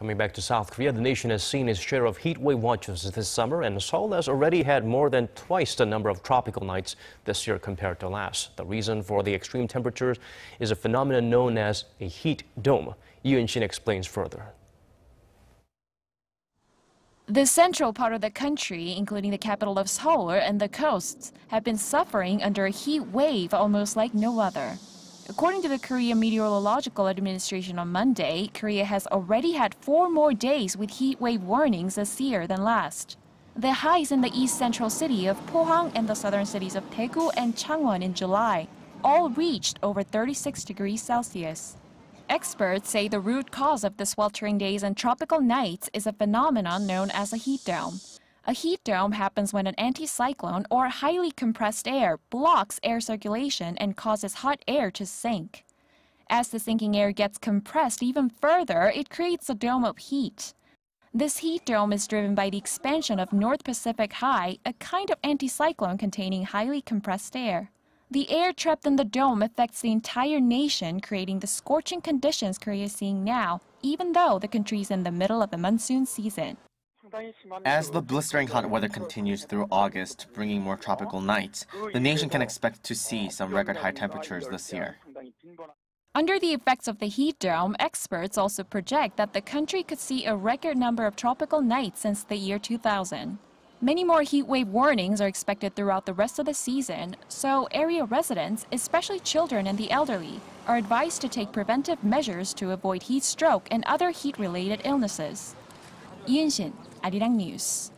Coming back to South Korea, the nation has seen its share of heat wave watches this summer, and Seoul has already had more than twice the number of tropical nights this year compared to last. The reason for the extreme temperatures is a phenomenon known as a heat dome. Lee Un-shin explains further. The central part of the country, including the capital of Seoul and the coasts, have been suffering under a heat wave almost like no other. According to the Korea Meteorological Administration on Monday, Korea has already had 4 more days with heat wave warnings this year than last. The highs in the east-central city of Pohang and the southern cities of Daegu and Changwon in July all reached over 36 degrees Celsius. Experts say the root cause of the sweltering days and tropical nights is a phenomenon known as a heat dome. A heat dome happens when an anticyclone or highly compressed air blocks air circulation and causes hot air to sink. As the sinking air gets compressed even further, it creates a dome of heat. This heat dome is driven by the expansion of North Pacific High, a kind of anticyclone containing highly compressed air. The air trapped in the dome affects the entire nation, creating the scorching conditions Korea is seeing now, even though the country is in the middle of the monsoon season. As the blistering hot weather continues through August, bringing more tropical nights, the nation can expect to see some record high temperatures this year. Under the effects of the heat dome, experts also project that the country could see a record number of tropical nights since the year 2000. Many more heatwave warnings are expected throughout the rest of the season, so area residents, especially children and the elderly, are advised to take preventive measures to avoid heat stroke and other heat-related illnesses. Lee Un-shin, Arirang News.